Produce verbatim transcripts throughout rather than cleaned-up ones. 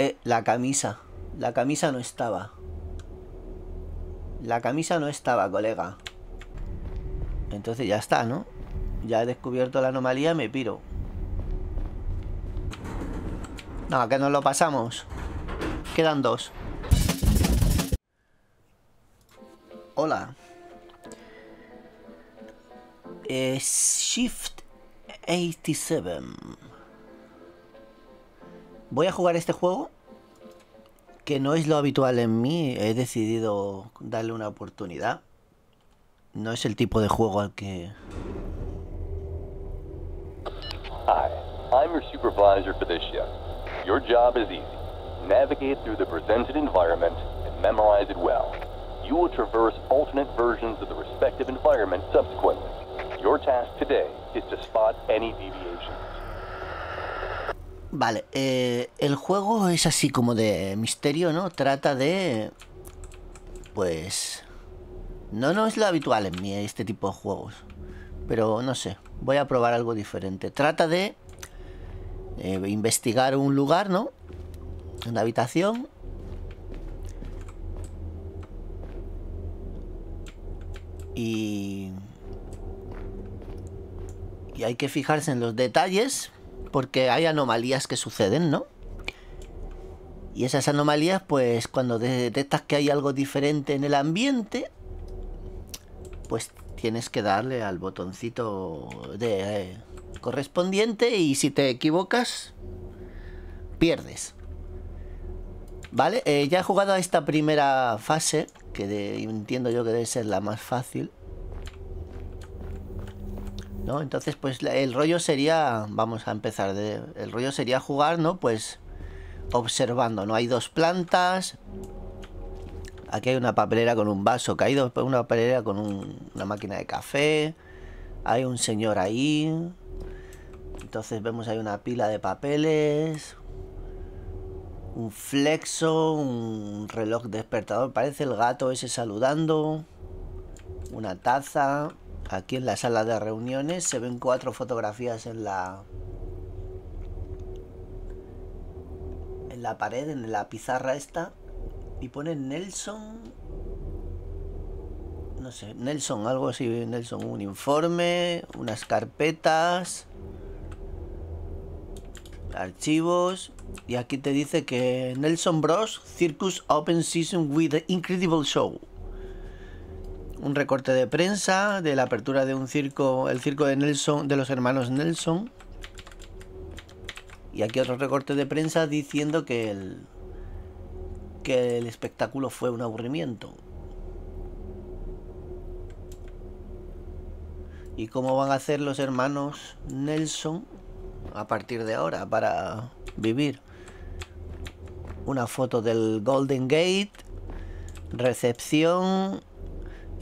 Eh, la camisa. La camisa no estaba. La camisa no estaba, colega. Entonces ya está, ¿no? Ya he descubierto la anomalía, me piro. No, que nos lo pasamos. Quedan dos. Hola. Eh, Shift ochenta y siete. Voy a jugar este juego, que no es lo habitual en mí. He decidido darle una oportunidad. No es el tipo de juego al que... Hi, I'm your supervisor for this shift. Your job is easy. Navigate through the presented environment and memorize it well. You will traverse alternate versions of the respective environment subsequently. Your task today is to spot any deviations. Vale, eh, el juego es así como de misterio, ¿no? Trata de... Pues... No, no es lo habitual en mí este tipo de juegos. Pero no sé, voy a probar algo diferente. Trata de eh, investigar un lugar, ¿no? Una habitación. Y... Y hay que fijarse en los detalles, porque hay anomalías que suceden, ¿no? Y esas anomalías, pues cuando detectas que hay algo diferente en el ambiente, pues tienes que darle al botoncito de eh, correspondiente, y si te equivocas, pierdes. Vale, eh, ya he jugado a esta primera fase, que de, entiendo yo que debe ser la más fácil, ¿no? Entonces, pues el rollo sería... Vamos a empezar de, el rollo sería jugar, ¿no? Pues observando, ¿no? Hay dos plantas. Aquí hay una papelera con un vaso caído, una papelera con un, una máquina de café. Hay un señor ahí. Entonces vemos hay una pila de papeles, un flexo, un reloj despertador, parece el gato ese saludando, una taza. Aquí en la sala de reuniones se ven cuatro fotografías en la en la pared, en la pizarra esta, y pone Nelson, no sé, Nelson, algo así, Nelson, un informe, unas carpetas, archivos, y aquí te dice que Nelson Bros Circus Open Season with the Incredible Show. Un recorte de prensa de la apertura de un circo, el circo de Nelson, de los hermanos Nelson. Y aquí otro recorte de prensa diciendo que el, que el espectáculo fue un aburrimiento. ¿Y cómo van a hacer los hermanos Nelson a partir de ahora para vivir? Una foto del Golden Gate, recepción...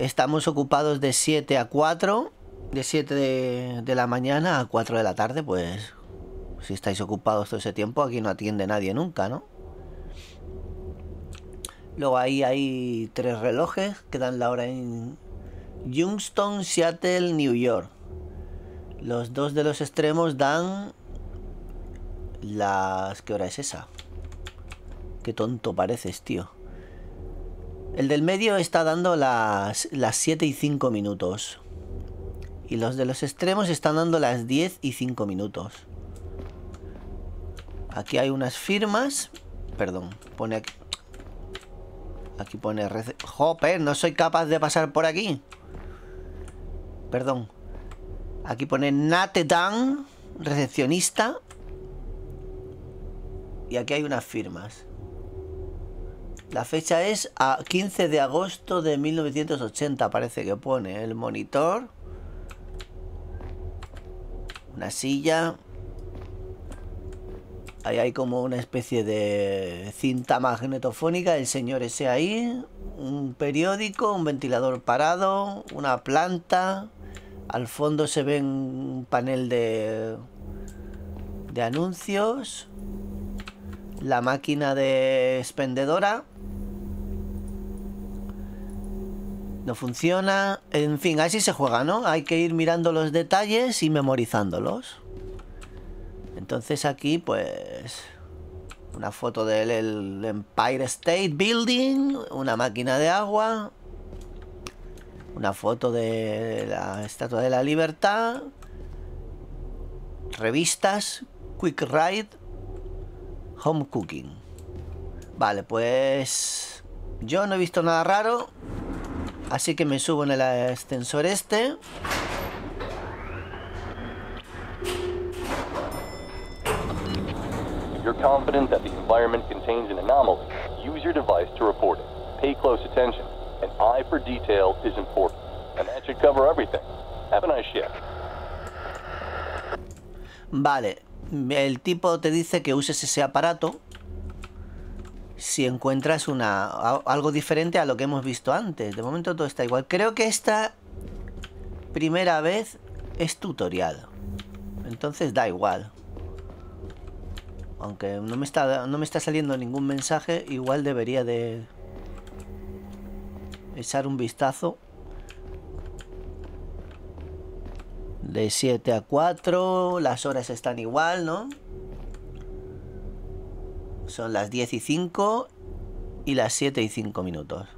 Estamos ocupados de siete a cuatro, de siete de, de la mañana a cuatro de la tarde, pues si estáis ocupados todo ese tiempo, aquí no atiende nadie nunca, ¿no? Luego ahí hay tres relojes que dan la hora en Youngstown, Seattle, New York. Los dos de los extremos dan las... ¿Qué hora es esa? Qué tonto pareces, tío. El del medio está dando las, las siete y cinco minutos. Y los de los extremos están dando las diez y cinco minutos. Aquí hay unas firmas. Perdón, pone aquí. Aquí pone... Joder, no soy capaz de pasar por aquí. Perdón. Aquí pone Nate Dunn, recepcionista. Y aquí hay unas firmas. La fecha es a quince de agosto de mil novecientos ochenta, parece que pone. El monitor. Una silla. Ahí hay como una especie de cinta magnetofónica. El señor ese ahí. Un periódico, un ventilador parado, una planta. Al fondo se ven un panel de, de anuncios. La máquina de expendedora no funciona. En fin, así se juega, ¿no? Hay que ir mirando los detalles y memorizándolos. Entonces aquí, pues... Una foto del el Empire State Building, una máquina de agua, una foto de la Estatua de la Libertad, revistas, Quick Ride Home Cooking. Vale, pues yo no he visto nada raro, así que me subo en el ascensor este. You're confident that the environment contains an anomaly. Use your device to report it. Pay close attention. An eye for detail is important. And that should cover everything. Have a nice shift. Vale, el tipo te dice que uses ese aparato si encuentras una algo diferente a lo que hemos visto antes. De momento todo está igual. Creo que esta primera vez es tutorial, entonces da igual. Aunque no me está, no me está saliendo ningún mensaje, igual debería de echar un vistazo. De siete a cuatro, las horas están igual, ¿no? Son las diez y cinco y las siete y cinco minutos.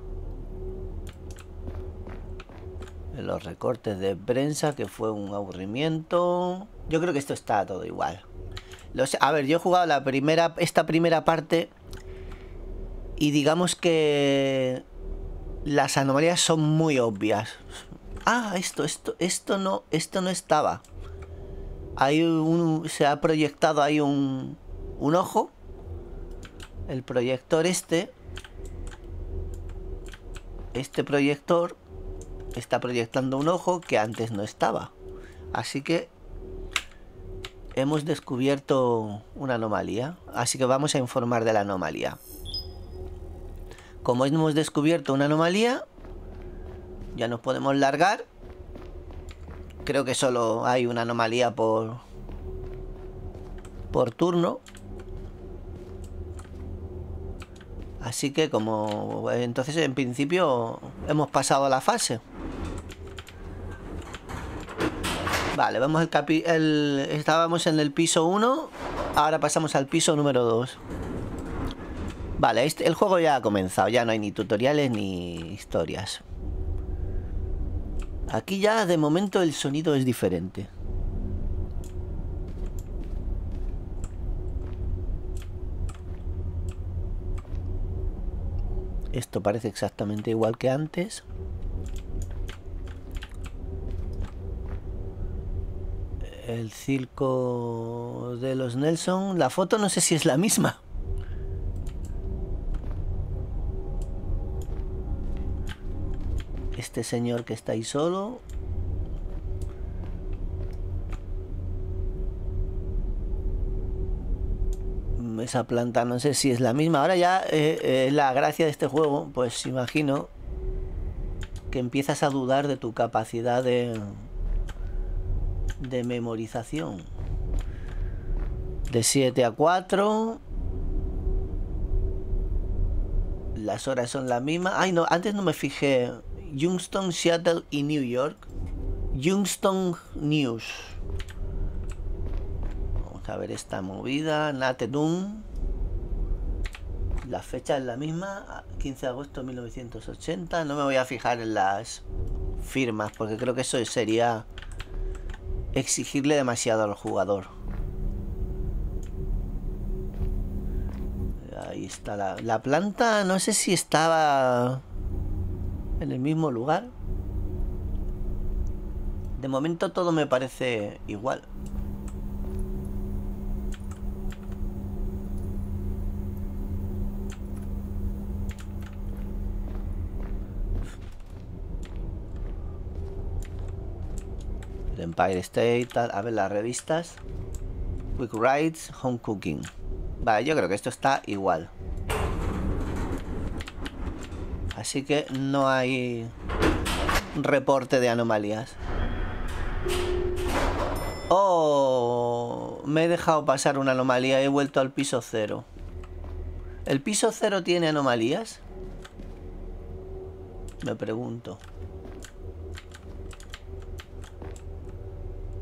Los recortes de prensa, que fue un aburrimiento. Yo creo que esto está todo igual. Los, a ver, yo he jugado la primera, esta primera parte, y digamos que las anomalías son muy obvias. Ah, esto, esto, esto no, esto no estaba. Hay un, se ha proyectado ahí un, un ojo, el proyector este, este proyector está proyectando un ojo que antes no estaba. Así que hemos descubierto una anomalía, así que vamos a informar de la anomalía. Como hemos descubierto una anomalía, ya nos podemos largar. Creo que solo hay una anomalía por por turno. Así que como entonces en principio hemos pasado a la fase. Vale, vamos al capi el, estábamos en el piso uno, ahora pasamos al piso número dos. Vale, este, el juego ya ha comenzado, ya no hay ni tutoriales ni historias. Aquí ya de momento el sonido es diferente. Esto parece exactamente igual que antes. El circo de los Nelson. La foto no sé si es la misma. Este señor que está ahí solo. Esa planta no sé si es la misma. Ahora ya eh, eh, la gracia de este juego, pues imagino que empiezas a dudar de tu capacidad de... de memorización. De siete a cuatro. Las horas son las mismas. Ay, no, antes no me fijé. Youngstown, Seattle y New York. Youngstown News. Vamos a ver esta movida. Nate Dunn. La fecha es la misma. quince de agosto de mil novecientos ochenta. No me voy a fijar en las firmas, porque creo que eso sería exigirle demasiado al jugador. Ahí está la, la planta. No sé si estaba en el mismo lugar. De momento todo me parece igual. Empire State, tal. A ver las revistas. Quick Rides, Home Cooking. Vale, yo creo que esto está igual. Así que no hay reporte de anomalías. Oh, me he dejado pasar una anomalía. He vuelto al piso cero. ¿El piso cero tiene anomalías? Me pregunto.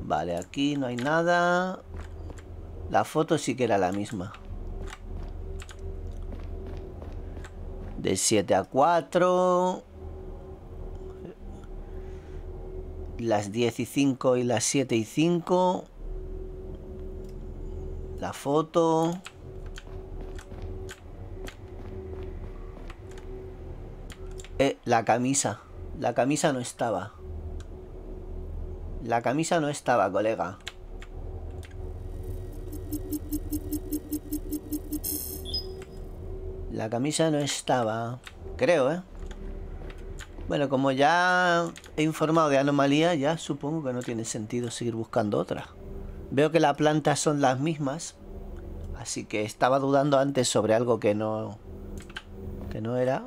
Vale, aquí no hay nada. La foto sí que era la misma. de siete a cuatro, las diez y cinco y las siete y cinco, la foto, eh, la camisa, la camisa no estaba, la camisa no estaba, colega. La camisa no estaba, creo, ¿eh? Bueno, como ya he informado de anomalía, ya supongo que no tiene sentido seguir buscando otra. Veo que las plantas son las mismas, así que estaba dudando antes sobre algo que no, que no era.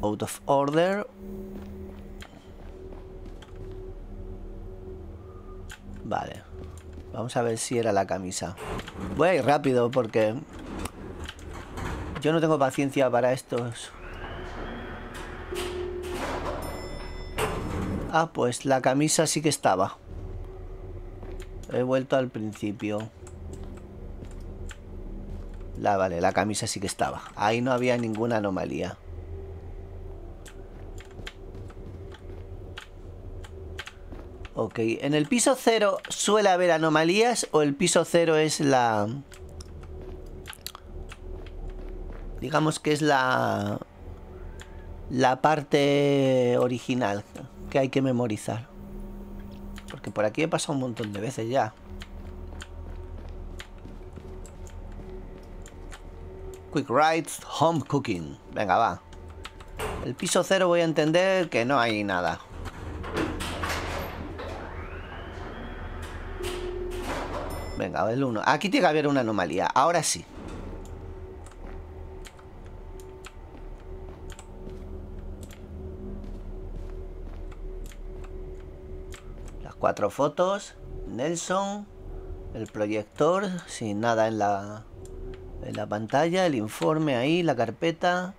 Out of order. Vale. Vamos a ver si era la camisa. Voy a ir rápido porque yo no tengo paciencia para estos. Ah, pues la camisa sí que estaba. He vuelto al principio. La, vale, la camisa sí que estaba. Ahí no había ninguna anomalía. Ok, ¿en el piso cero suele haber anomalías o el piso cero es la... digamos que es la... la parte original que hay que memorizar? Porque por aquí he pasado un montón de veces ya. Quick Ride Home Cooking. Venga, va. El piso cero voy a entender que no hay nada. Venga, el uno. Aquí tiene que haber una anomalía. Ahora sí. Las cuatro fotos. Nelson. El proyector. Sin nada en la, en la pantalla. El informe ahí. La carpeta.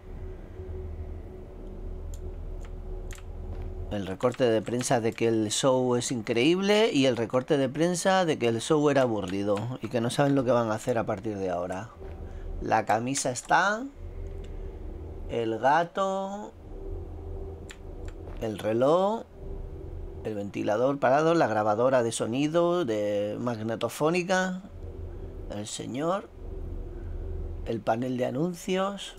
El recorte de prensa de que el show es increíble y el recorte de prensa de que el show era aburrido y que no saben lo que van a hacer a partir de ahora. La camisa está, el gato, el reloj, el ventilador parado, la grabadora de sonido de magnetofónica, el señor, el panel de anuncios...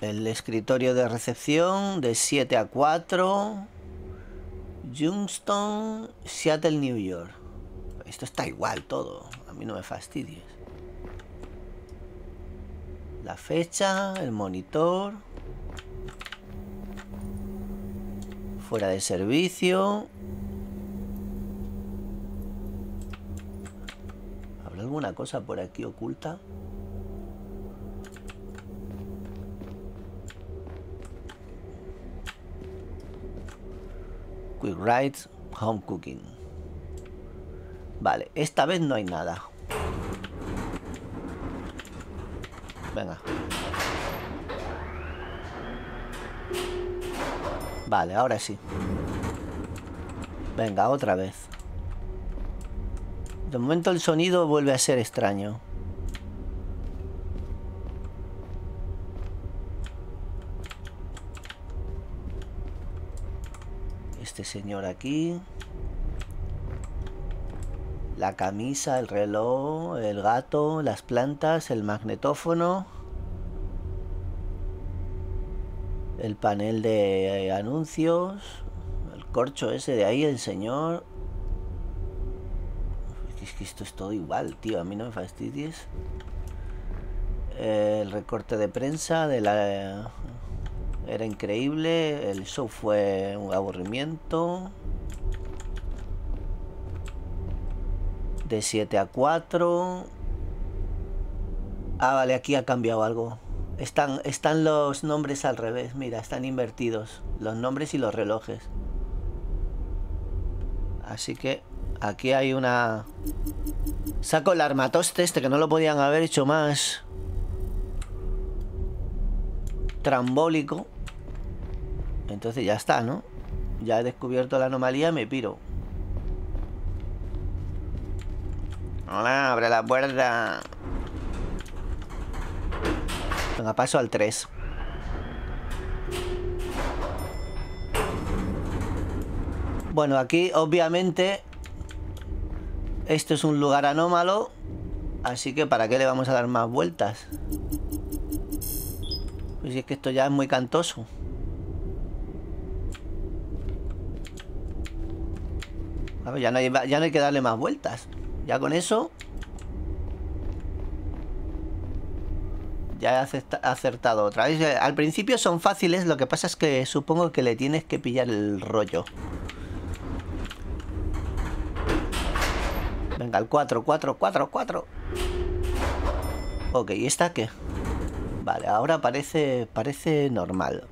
el escritorio de recepción de siete a cuatro, Youngstown, Seattle, New York. Esto está igual todo, a mí no me fastidies. La fecha, el monitor, fuera de servicio. ¿Habrá alguna cosa por aquí oculta? Quick Ride Home Cooking. Vale, esta vez no hay nada. Venga. Vale, ahora sí. Venga, otra vez. De momento el sonido vuelve a ser extraño. Este señor aquí, la camisa, el reloj, el gato, las plantas, el magnetófono, el panel de eh, anuncios, el corcho ese de ahí, el señor. Es que esto es todo igual, tío, a mí no me fastidies. El recorte de prensa de la... era increíble, el show fue un aburrimiento. De siete a cuatro. Ah, vale, aquí ha cambiado algo. Están, están los nombres al revés, mira, están invertidos. Los nombres y los relojes. Así que aquí hay una... Saco el armatoste este que no lo podían haber hecho más... trambólico. Entonces ya está, ¿no? Ya he descubierto la anomalía, me piro. Hola, abre la puerta. Venga, paso al tres. Bueno, aquí obviamente esto es un lugar anómalo, así que ¿para qué le vamos a dar más vueltas? Pues es que esto ya es muy cantoso. A ver, ya no hay, ya no hay que darle más vueltas. Ya con eso ya he acertado otra vez. Al principio son fáciles, lo que pasa es que supongo que le tienes que pillar el rollo. Venga, el cuatro, cuatro, cuatro, cuatro. Ok, ¿y esta qué? Vale, ahora parece, parece normal.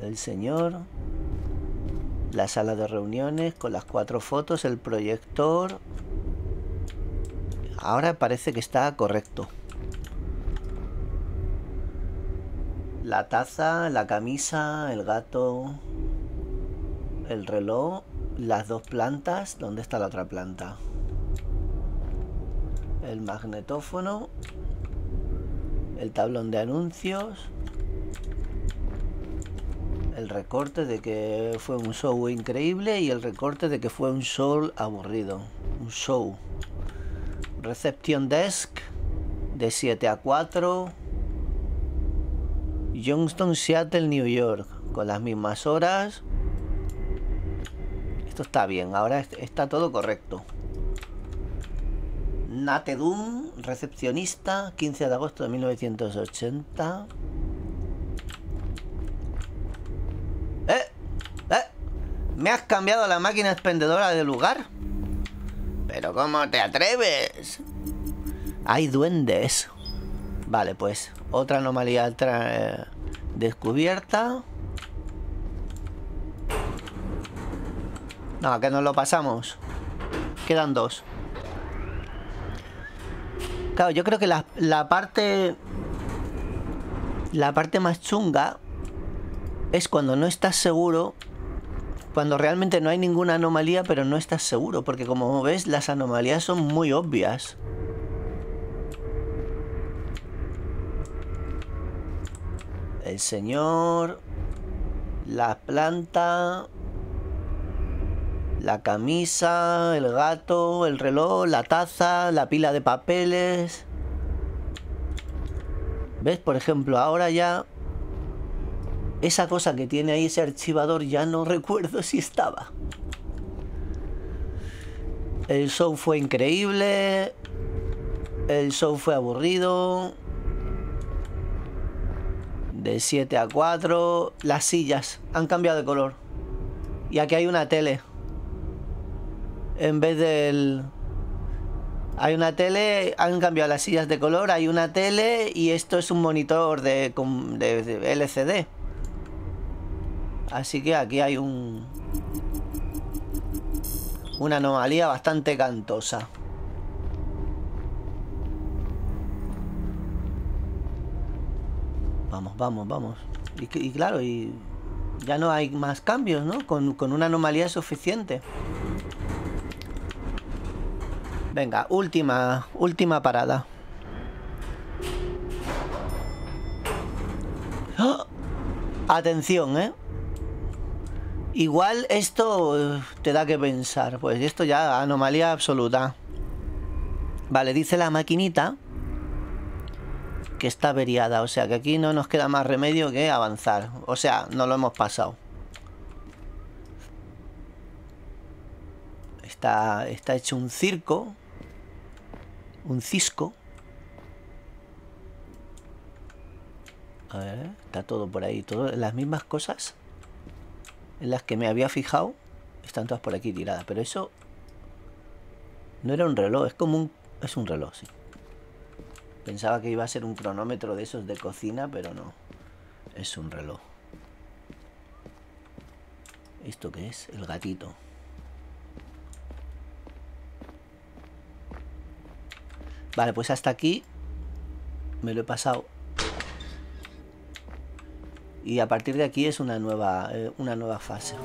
El señor. La sala de reuniones con las cuatro fotos, el proyector. Ahora parece que está correcto. La taza, la camisa, el gato, el reloj, las dos plantas. ¿Dónde está la otra planta? El magnetófono, el tablón de anuncios, el recorte de que fue un show increíble y el recorte de que fue un show aburrido. Un show. Reception desk de siete a cuatro. Youngstown, Seattle, New York, con las mismas horas. Esto está bien, ahora está todo correcto. Nate Dunn, recepcionista, quince de agosto de mil novecientos ochenta. ¡Eh! ¡Eh! ¿Me has cambiado la máquina expendedora de lugar? ¿Pero cómo te atreves? Hay duendes. Vale, pues otra anomalía tra descubierta. No, que nos lo pasamos. Quedan dos. Claro, yo creo que la, la parte... La parte más chunga es cuando no estás seguro. Cuando realmente no hay ninguna anomalía, pero no estás seguro. Porque como ves, las anomalías son muy obvias. El señor, la planta, la camisa, el gato, el reloj, la taza, la pila de papeles. ¿Ves? Por ejemplo, ahora ya esa cosa que tiene ahí ese archivador ya no recuerdo si estaba. El show fue increíble. El show fue aburrido. De siete a cuatro. Las sillas han cambiado de color. Y aquí hay una tele. En vez del... Hay una tele, han cambiado las sillas de color. Hay una tele y esto es un monitor de, de, de L C D. Así que aquí hay un... Una anomalía bastante cantosa. Vamos, vamos, vamos. Y, y claro, y ya no hay más cambios, ¿no? Con, con una anomalía es suficiente. Venga, última, última parada. ¡Oh! Atención, ¿eh? Igual esto te da que pensar. Pues esto ya, anomalía absoluta. Vale, dice la maquinita que está averiada, o sea que aquí no nos queda más remedio que avanzar. O sea, no lo hemos pasado. Está, está hecho un circo. Un cisco. A ver, está todo por ahí. Todas las mismas cosas en las que me había fijado. Están todas por aquí tiradas. Pero eso no era un reloj. Es como un... Es un reloj, sí. Pensaba que iba a ser un cronómetro de esos de cocina, pero no. Es un reloj. ¿Esto qué es? El gatito. Vale, pues hasta aquí me lo he pasado. y a partir de aquí es una nueva, eh, una nueva fase.